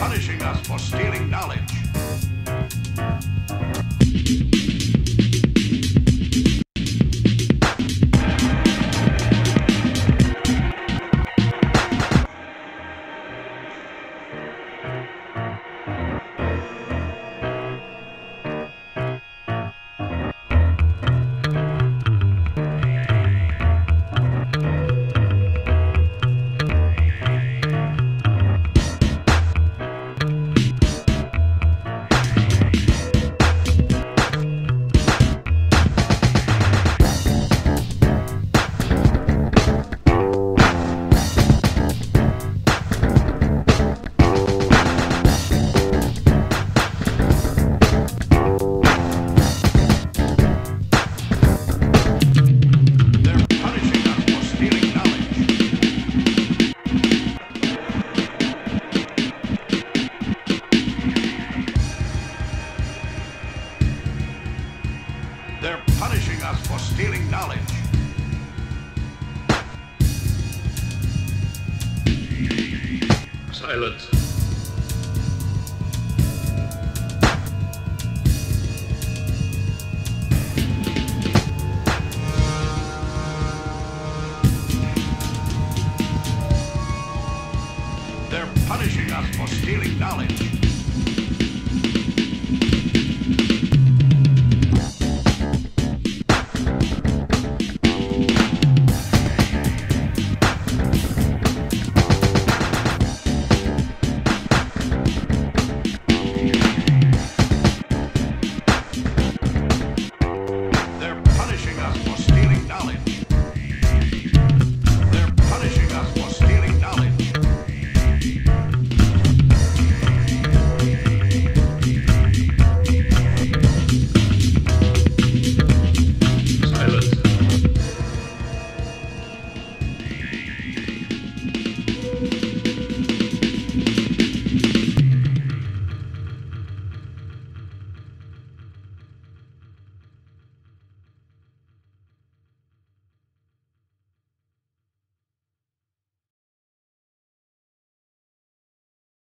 punishing us for stealing knowledge. They're punishing us for stealing knowledge. Silence. They're punishing us for stealing knowledge.